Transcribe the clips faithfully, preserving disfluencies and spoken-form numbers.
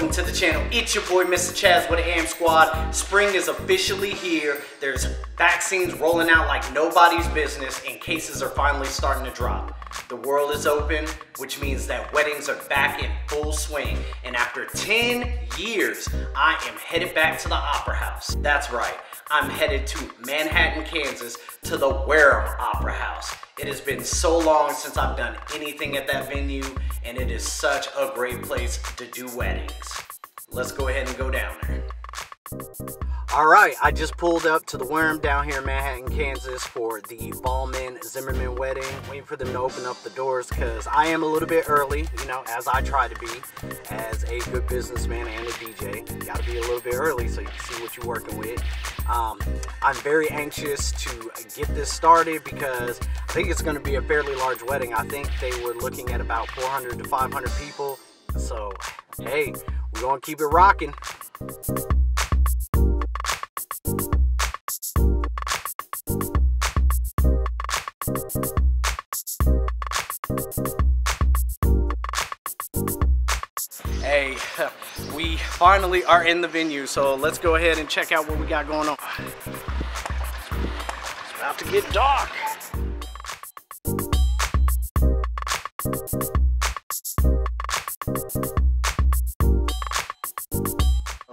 welcome to the channel. It's your boy Mister Chaz with the Amp Squad. Spring is officially here. There's vaccines rolling out like nobody's business and cases are finally starting to drop. The world is open, which means that weddings are back in full swing. And after ten years, I am headed back to the Opera House. That's right, I'm headed to Manhattan, Kansas, to the Wareham Opera House. It has been so long since I've done anything at that venue, and it is such a great place to do weddings. Let's go ahead and go down there. All right, I just pulled up to the Wareham down here in Manhattan, Kansas for the Ballman Zimmerman wedding. Waiting for them to open up the doors because I am a little bit early, you know, as I try to be. As a good businessman and a D J, you gotta be a little bit early so you can see what you're working with. Um, I'm very anxious to get this started because I think it's going to be a fairly large wedding. I think they were looking at about four hundred to five hundred people. So, hey, we're going to keep it rocking. Hey, we finally are in the venue, so let's go ahead and check out what we got going on. It's about to get dark.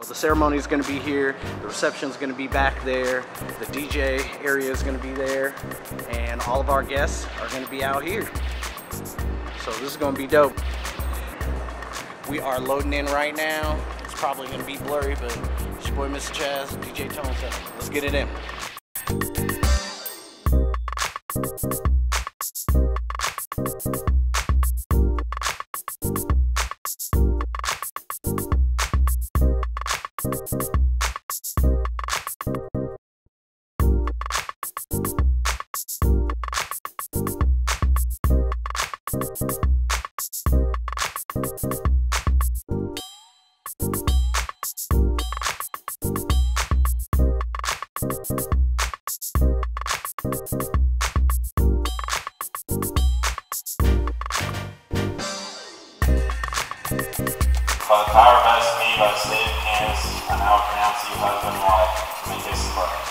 So the ceremony is going to be here, the reception is going to be back there, the D J area is going to be there, and all of our guests are going to be out here. So this is going to be dope. We are loading in right now. It's probably gonna be blurry, but it's your boy Mister Chaz, D J Tones. Let's get it in. By the power vested in me by the state of Kansas, I now pronounce you husband and wife. May this love.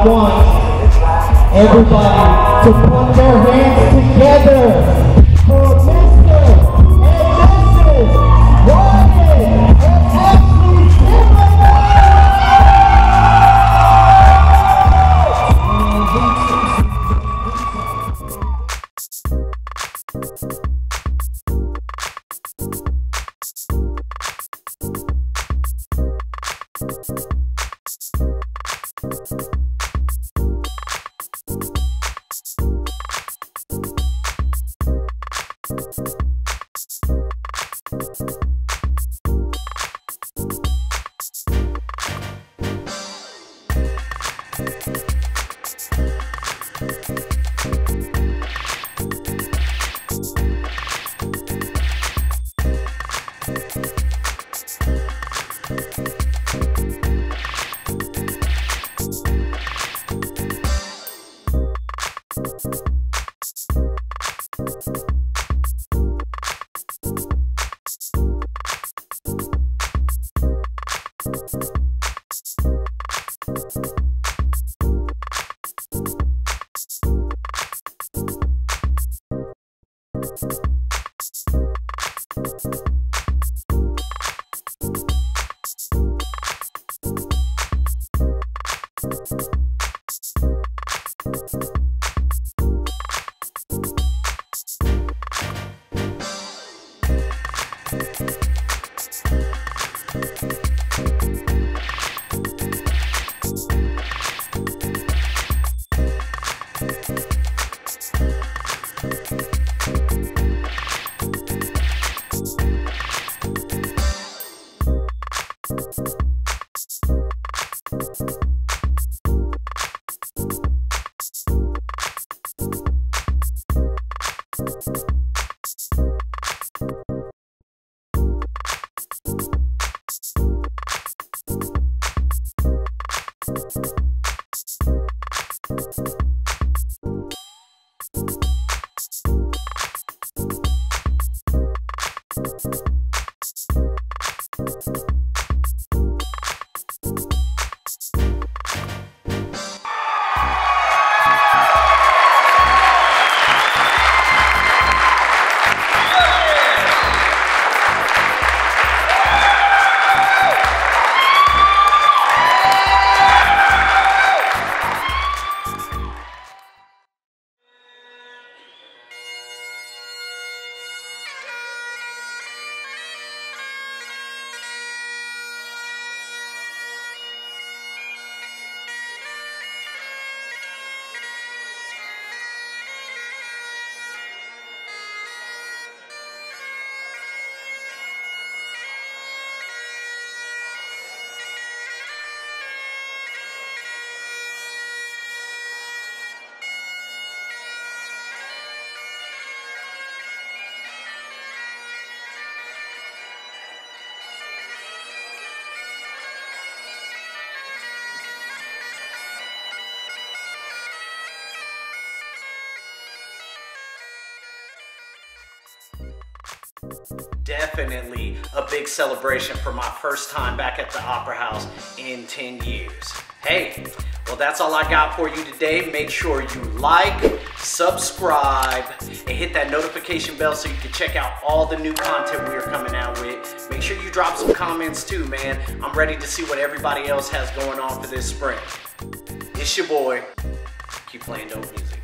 Now I want everybody to put their hands together for Mister and Missus Wareham and Ashley Zimmerman! Thank you. Definitely a big celebration for my first time back at the Opera House in ten years. Hey, well, that's all I got for you today. Make sure you like, subscribe, and hit that notification bell so you can check out all the new content we are coming out with. Make sure you drop some comments too, man. I'm ready to see what everybody else has going on for this spring. It's your boy. Keep playing dope music.